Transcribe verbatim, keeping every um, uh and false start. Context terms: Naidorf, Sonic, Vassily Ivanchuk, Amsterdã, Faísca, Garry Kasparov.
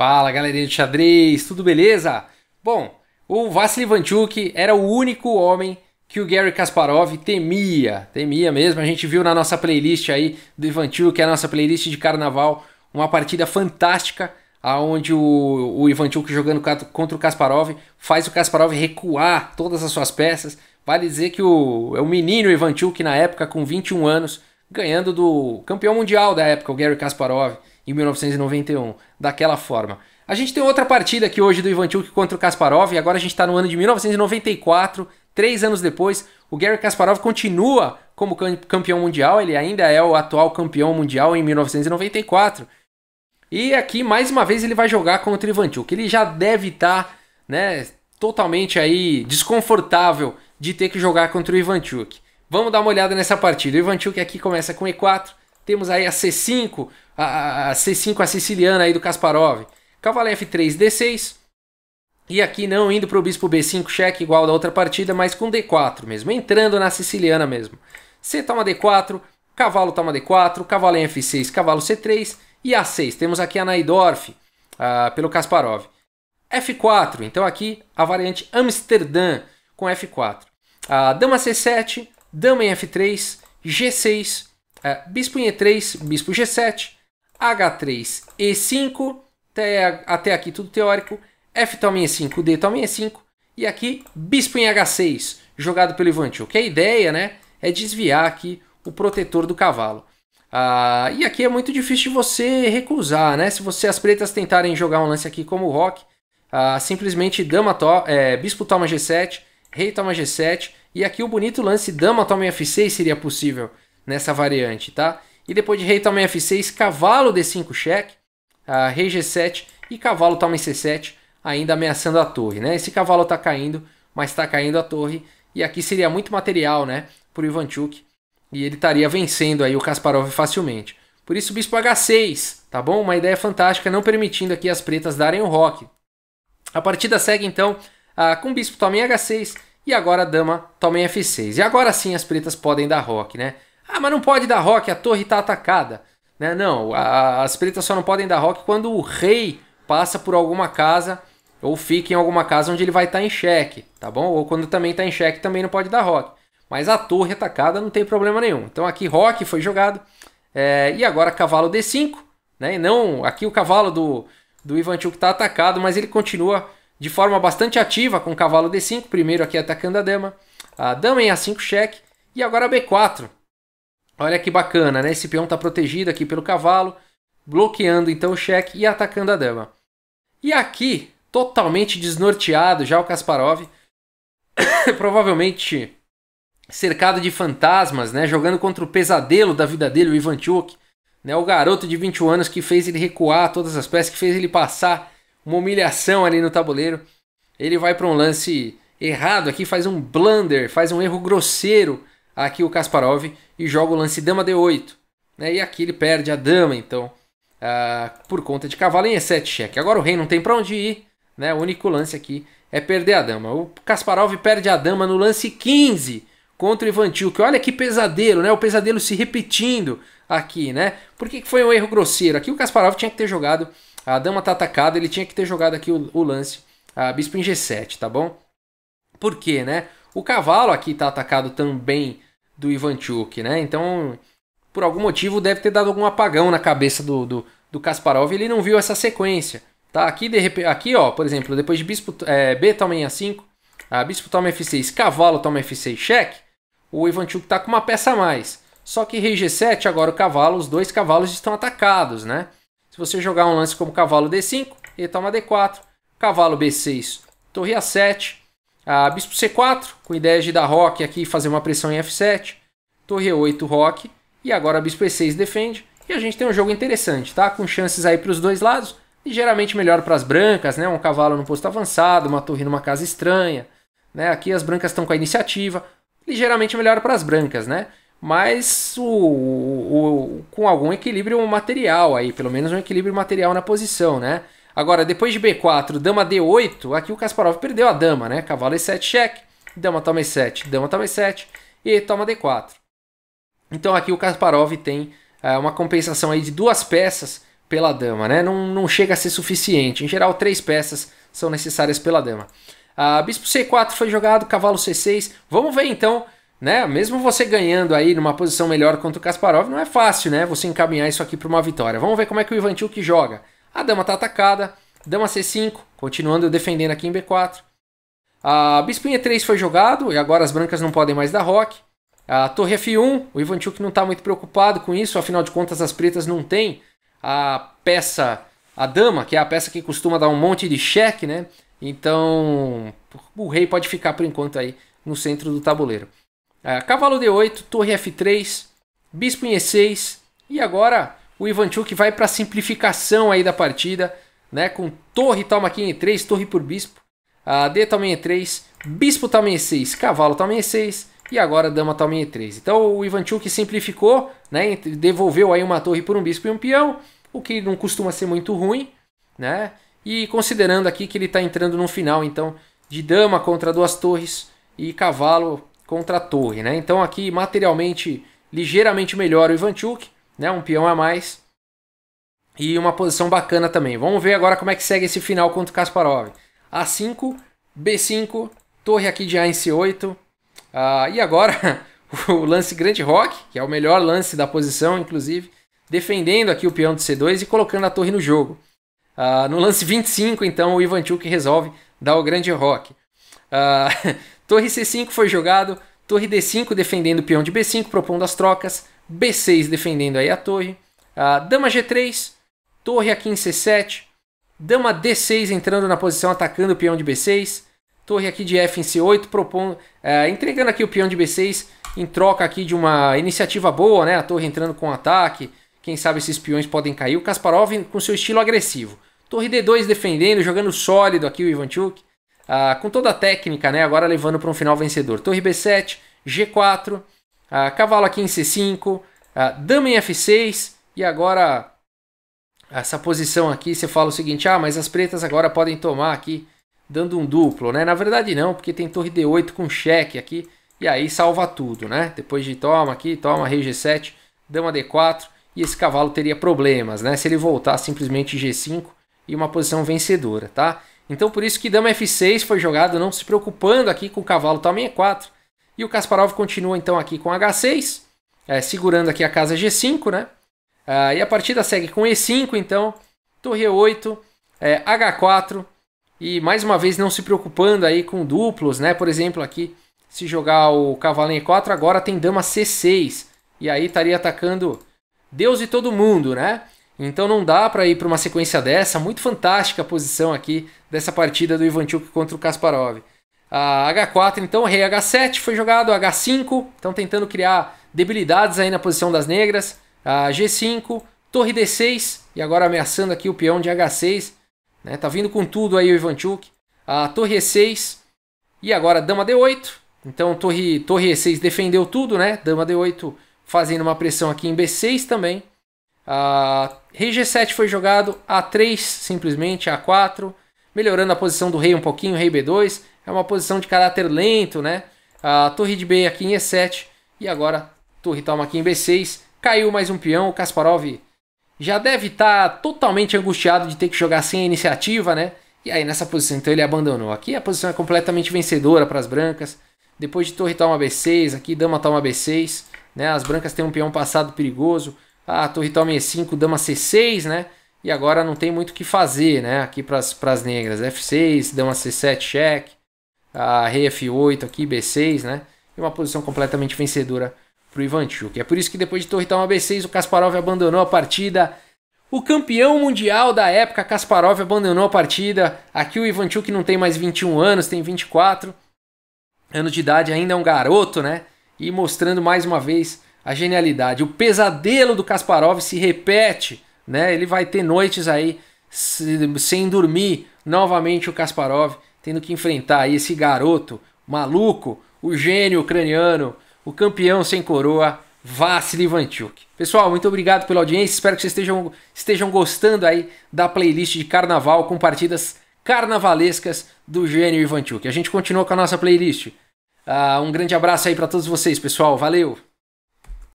Fala, galerinha de xadrez, tudo beleza? Bom, o Vassily Ivanchuk era o único homem que o Garry Kasparov temia, temia mesmo. A gente viu na nossa playlist aí do Ivanchuk, a nossa playlist de carnaval, uma partida fantástica, onde o, o Ivanchuk jogando contra o Kasparov, faz o Kasparov recuar todas as suas peças. Vale dizer que o, é o menino Ivanchuk, na época, com vinte e um anos, ganhando do campeão mundial da época, o Garry Kasparov, em mil novecentos e noventa e um, daquela forma. A gente tem outra partida aqui hoje do Ivanchuk contra o Kasparov, e agora a gente está no ano de mil novecentos e noventa e quatro, três anos depois. O Garry Kasparov continua como campeão mundial, ele ainda é o atual campeão mundial em mil novecentos e noventa e quatro. E aqui, mais uma vez, ele vai jogar contra o Ivanchuk. Ele já deve estar tá, né, totalmente aí desconfortável de ter que jogar contra o Ivanchuk. Vamos dar uma olhada nessa partida. O Ivanchuk aqui começa com E quatro. Temos aí a C cinco, a, a C cinco, a siciliana aí do Kasparov. Cavalo F três, D seis. E aqui não indo para o bispo B cinco, cheque igual da outra partida, mas com D quatro mesmo. Entrando na siciliana mesmo. C toma D quatro, cavalo toma D quatro, cavalo em F seis, cavalo C três. E A seis, temos aqui a Naidorf uh, pelo Kasparov. F quatro, então aqui a variante Amsterdã com F quatro. Uh, dama C sete, dama em F três, G seis, uh, bispo em E três, bispo G sete, H três, E cinco, até, até aqui tudo teórico, F toma em E cinco, D toma em E cinco, e aqui bispo em H seis, jogado pelo Ivanchuk. A ideia, né, é desviar aqui o protetor do cavalo. Ah, e aqui é muito difícil de você recusar, né? Se você, as pretas tentarem jogar um lance aqui como o roque, ah, simplesmente dama to é, bispo toma G sete, rei toma G sete, e aqui o bonito lance dama toma F seis seria possível nessa variante, tá? E depois de rei toma F seis, cavalo D cinco cheque, ah, rei G sete e cavalo toma C sete, ainda ameaçando a torre, né? Esse cavalo tá caindo, mas tá caindo a torre, e aqui seria muito material, né, pro Ivanchuk. E ele estaria vencendo aí o Kasparov facilmente. Por isso bispo H seis, tá bom? Uma ideia fantástica, não permitindo aqui as pretas darem o roque. A partida segue então com bispo toma em H seis e agora dama toma em F seis. E agora sim as pretas podem dar roque, né? Ah, mas não pode dar roque, a torre está atacada. Né? Não, a, as pretas só não podem dar roque quando o rei passa por alguma casa ou fica em alguma casa onde ele vai estar tá em xeque, tá bom? Ou quando também está em xeque também não pode dar roque. Mas a torre atacada não tem problema nenhum. Então aqui roque foi jogado. É, e agora cavalo D cinco. Né? Não, aqui o cavalo do, do Ivanchuk está atacado, mas ele continua de forma bastante ativa com o cavalo D cinco. Primeiro aqui atacando a dama. A dama em A cinco cheque. E agora B quatro. Olha que bacana, né? Esse peão está protegido aqui pelo cavalo. Bloqueando então o cheque e atacando a dama. E aqui, totalmente desnorteado já o Kasparov. Provavelmente cercado de fantasmas, né, jogando contra o pesadelo da vida dele, o Ivanchuk, né, o garoto de vinte e um anos que fez ele recuar todas as peças, que fez ele passar uma humilhação ali no tabuleiro. Ele vai para um lance errado aqui, faz um blunder, faz um erro grosseiro aqui o Kasparov e joga o lance dama D oito. Né, e aqui ele perde a dama, então, ah, por conta de cavalo em E sete cheque. Agora o rei não tem para onde ir, né, o único lance aqui é perder a dama. O Kasparov perde a dama no lance quinze. Contra o Ivanchuk, olha que pesadelo, né? O pesadelo se repetindo aqui, né? Por que foi um erro grosseiro? Aqui o Kasparov tinha que ter jogado, a dama tá atacada, ele tinha que ter jogado aqui o, o lance, a bispo em G sete, tá bom? Por quê, né? O cavalo aqui tá atacado também do Ivanchuk, né? Então, por algum motivo, deve ter dado algum apagão na cabeça do, do, do Kasparov, ele não viu essa sequência, tá? Aqui, de repente, aqui ó, por exemplo, depois de bispo é, B toma em A cinco, a bispo toma F seis, cavalo toma F seis, cheque. O Ivanchuk está com uma peça a mais. Só que rei G sete, agora o cavalo, os dois cavalos estão atacados, né? Se você jogar um lance como cavalo D cinco, ele toma D quatro. Cavalo B seis, torre A sete. A bispo C quatro, com ideia de dar roque aqui e fazer uma pressão em F sete. Torre E oito, roque. E agora a bispo E seis defende. E a gente tem um jogo interessante, tá? Com chances aí para os dois lados. E geralmente melhor para as brancas, né? Um cavalo no posto avançado, uma torre numa casa estranha. Né? Aqui as brancas estão com a iniciativa. Ligeiramente melhor para as brancas, né? Mas o, o, com algum equilíbrio material aí, pelo menos um equilíbrio material na posição, né? Agora, depois de B quatro, dama D oito, aqui o Kasparov perdeu a dama, né? Cavalo E sete, cheque, dama toma E sete, dama toma E sete e toma D quatro. Então aqui o Kasparov tem é, uma compensação aí de duas peças pela dama, né? Não, não chega a ser suficiente. Em geral, três peças são necessárias pela dama. Ah, bispo C quatro foi jogado, cavalo C seis. Vamos ver então, né? Mesmo você ganhando aí numa posição melhor contra o Kasparov, não é fácil, né? Você encaminhar isso aqui para uma vitória. Vamos ver como é que o Ivanchuk joga. A dama está atacada. Dama C cinco, continuando defendendo aqui em B quatro. Ah, bispo em E três foi jogado e agora as brancas não podem mais dar roque. Ah, torre F um, o Ivanchuk não está muito preocupado com isso, afinal de contas as pretas não têm a peça, a dama, que é a peça que costuma dar um monte de cheque, né? Então o rei pode ficar por enquanto aí no centro do tabuleiro. Ah, cavalo D oito, torre F três, bispo em E seis e agora o Ivanchuk vai para a simplificação aí da partida, né? Com torre toma aqui em E três, torre por bispo, ah, D toma em E três, bispo toma em E seis, cavalo toma em E seis e agora dama toma em E três. Então o Ivanchuk simplificou, né? Devolveu aí uma torre por um bispo e um peão, o que não costuma ser muito ruim, né? E considerando aqui que ele está entrando no final então de dama contra duas torres e cavalo contra a torre, né? Então aqui materialmente ligeiramente melhor o Ivanchuk, né? Um peão a mais. E uma posição bacana também. Vamos ver agora como é que segue esse final contra o Kasparov. A cinco, B cinco, torre aqui de A em C oito. Ah, e agora o lance grande roque, que é o melhor lance da posição, inclusive. Defendendo aqui o peão de C dois e colocando a torre no jogo. Ah, no lance vinte e cinco, então, o Ivanchuk resolve dar o grande roque. Ah, torre C cinco foi jogado. Torre D cinco defendendo o peão de B cinco, propondo as trocas. B seis defendendo aí a torre. Ah, dama G três. Torre aqui em C sete, dama D seis entrando na posição, atacando o peão de B seis, torre aqui de F em C oito, propondo, é, entregando aqui o peão de B seis em troca aqui de uma iniciativa boa, né? A torre entrando com ataque, quem sabe esses peões podem cair, o Kasparov com seu estilo agressivo. Torre D dois defendendo, jogando sólido aqui o Ivanchuk, ah, com toda a técnica, né? Agora levando para um final vencedor. Torre B sete, G quatro, ah, cavalo aqui em C cinco, ah, dama em F seis e agora... Essa posição aqui, você fala o seguinte, ah, mas as pretas agora podem tomar aqui, dando um duplo, né? Na verdade não, porque tem torre D oito com cheque aqui, e aí salva tudo, né? Depois de toma aqui, toma, rei G sete, dama D quatro, e esse cavalo teria problemas, né? Se ele voltar simplesmente G cinco e uma posição vencedora, tá? Então por isso que dama F seis foi jogado, não se preocupando aqui com o cavalo toma E quatro. E o Kasparov continua então aqui com H seis, é, segurando aqui a casa G cinco, né? Uh, e a partida segue com E cinco, então, torre E oito, é, H quatro, e mais uma vez não se preocupando aí com duplos, né? Por exemplo, aqui, se jogar o cavalo em E quatro, agora tem dama C seis, e aí estaria atacando Deus e todo mundo, né? Então não dá para ir para uma sequência dessa, muito fantástica a posição aqui dessa partida do Ivanchuk contra o Kasparov. Uh, H quatro, então, rei H sete foi jogado, H cinco, então tentando criar debilidades aí na posição das negras. Ah, G cinco, torre D seis e agora ameaçando aqui o peão de H seis, né? Tá vindo com tudo aí o Ivanchuk. Ah, torre E seis e agora dama D oito. Então torre, torre E seis defendeu tudo, né? Dama D oito fazendo uma pressão aqui em B seis também. Ah, rei G sete foi jogado, A três simplesmente, A quatro, melhorando a posição do rei um pouquinho, rei B dois. É uma posição de caráter lento, né? Ah, torre de B aqui em E sete e agora torre toma aqui em B seis. Caiu mais um peão, o Kasparov já deve estar totalmente angustiado de ter que jogar sem a iniciativa, né? E aí nessa posição, então ele abandonou. Aqui a posição é completamente vencedora para as brancas. Depois de torre toma B seis, aqui dama toma B seis, né? As brancas têm um peão passado perigoso. Ah, torre toma E cinco, dama C seis, né? E agora não tem muito o que fazer, né? Aqui para as negras, F seis, dama C sete, cheque. Ah, rei F oito, aqui B seis, né? E uma posição completamente vencedora para o Ivanchuk. É por isso que depois de torre toma B seis, o Kasparov abandonou a partida. O campeão mundial da época, Kasparov, abandonou a partida. Aqui o Ivanchuk não tem mais vinte e um anos, tem vinte e quatro anos de idade, ainda é um garoto, né? E mostrando mais uma vez a genialidade. O pesadelo do Kasparov se repete, né? Ele vai ter noites aí sem dormir. Novamente o Kasparov tendo que enfrentar aí esse garoto maluco, o gênio ucraniano, o campeão sem coroa, Vassily Ivanchuk. Pessoal, muito obrigado pela audiência. Espero que vocês estejam, estejam gostando aí da playlist de carnaval com partidas carnavalescas do gênio Ivanchuk. A gente continua com a nossa playlist. Uh, um grande abraço aí para todos vocês, pessoal. Valeu!